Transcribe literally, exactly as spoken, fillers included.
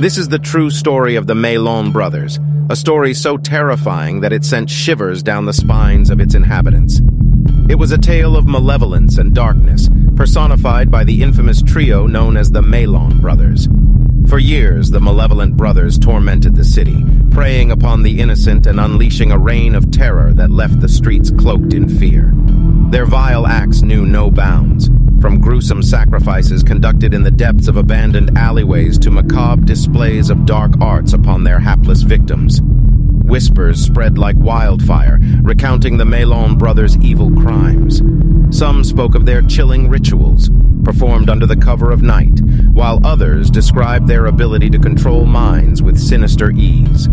This is the true story of the Mailoni Brothers, a story so terrifying that it sent shivers down the spines of its inhabitants. It was a tale of malevolence and darkness, personified by the infamous trio known as the Mailoni Brothers. For years, the malevolent brothers tormented the city, preying upon the innocent and unleashing a reign of terror that left the streets cloaked in fear. Their vile acts knew no bounds, from gruesome sacrifices conducted in the depths of abandoned alleyways to macabre displays of dark arts upon their hapless victims. Whispers spread like wildfire, recounting the Mailoni brothers' evil crimes. Some spoke of their chilling rituals, performed under the cover of night, while others described their ability to control minds with sinister ease.